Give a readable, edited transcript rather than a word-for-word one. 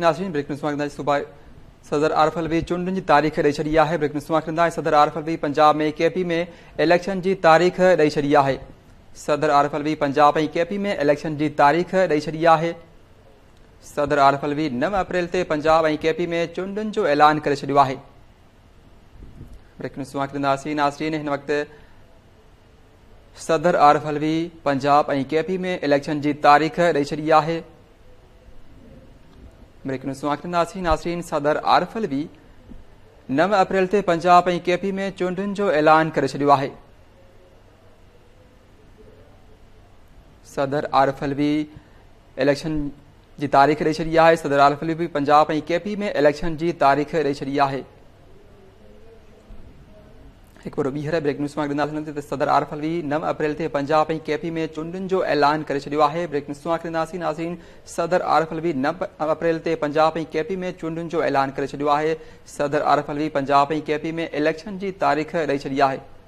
नाज़रीन ब्रेक में सुबह सदर आरिफ अलवी चूंड की तारीख़ दई छी है। ब्रेक में सदर आरिफ अलवी पंजाब में केपी में इलेक्शन की तारीख़ दई छी है। सदर आरिफ अलवी पंजाब में केपी में इलेक्शन की तारीख़ दई छी है। सदर आरिफ अलवी 9 अप्रैल से पंजाब और केपी में चूंडन जो ऐलान कर छो है। ब्रेक में नाज़रीन इन वक्त सदर आरिफ अलवी पंजाब और केपी में इलेक्शन की तारीख़ दई छी है। ब्रेक में नाज़रीन सदर आरिफ अलवी 9 अप्रैल से पंजाब और केपी में चूंडन जो ऐलान कर छो है। सदर आरिफ अलवी इलेक्शन जी तारीख़ दई छी है। सदर आरिफ अलवी पंजाब और केपी में इलेक्शन की तारीख़ दई छी है। एक बार बीहर ब्रेक न्यूज़ में सदर आरिफ अलवी 9 अप्रैल से पंजाब और केपी में चूंडन जो ऐलान कर छो है। ब्रेक न्यूज़ नाज़रीन सदर आरिफ अलवी 9 अप्रैल से पंजाब और केपी में चूंडन जो ऐलान कर छो है। सदर आरिफ अलवी पंजाब और केपी में इलेक्शन की तारीख़ दई छी है।